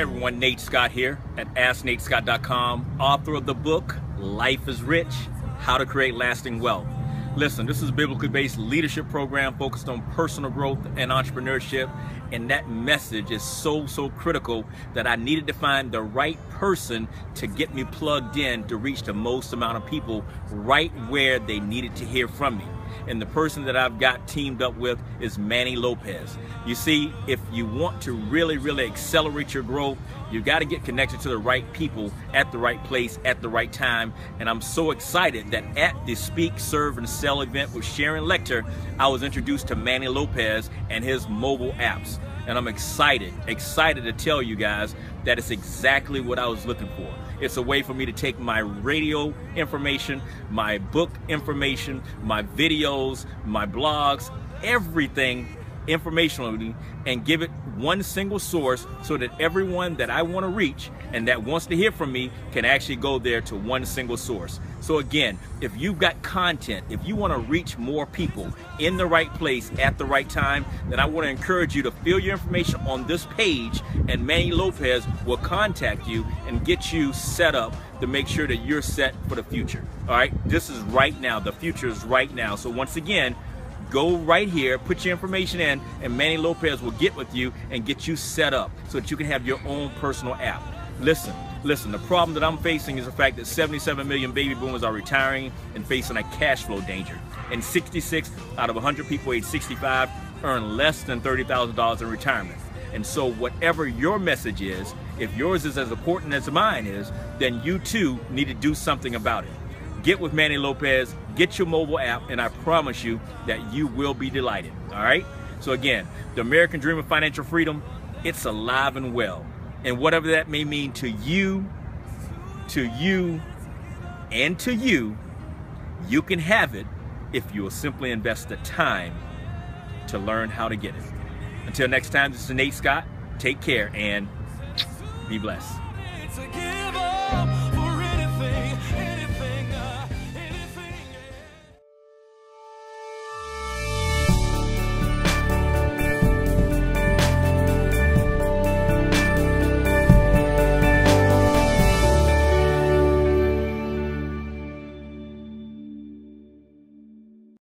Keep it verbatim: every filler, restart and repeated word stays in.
Everyone, Nate Scott here at Ask Nate Scott dot com, author of the book, Life Is Rich, How to Create Lasting Wealth. Listen, this is a biblically-based leadership program focused on personal growth and entrepreneurship, and that message is so, so critical that I needed to find the right person to get me plugged in to reach the most amount of people right where they needed to hear from me. And the person that I've got teamed up with is Manny Lopez. You see, if you want to really, really accelerate your growth, you've got to get connected to the right people at the right place at the right time. And I'm so excited that at the Speak, Serve, and Sell event with Sharon Lechter, I was introduced to Manny Lopez and his mobile apps. And I'm excited, excited to tell you guys that it's exactly what I was looking for. It's a way for me to take my radio information, my book information, my videos, my blogs, everything informationally, and give it one single source so that everyone that I want to reach and that wants to hear from me can actually go there to one single source. So again, if you've got content, if you want to reach more people in the right place at the right time, then I want to encourage you to fill your information on this page, and Manny Lopez will contact you and get you set up to make sure that you're set for the future. All right, this is right now. The future is right now. So once again, go right here, put your information in, and Manny Lopez will get with you and get you set up so that you can have your own personal app. Listen, listen, the problem that I'm facing is the fact that seventy-seven million baby boomers are retiring and facing a cash flow danger. And sixty-six out of one hundred people age sixty-five earn less than thirty thousand dollars in retirement. And so whatever your message is, if yours is as important as mine is, then you too need to do something about it. Get with Manny Lopez, get your mobile app, and I promise you that you will be delighted, all right? So again, the American dream of financial freedom, it's alive and well. And whatever that may mean to you, to you, and to you, you can have it if you will simply invest the time to learn how to get it. Until next time, this is Nate Scott. Take care and be blessed.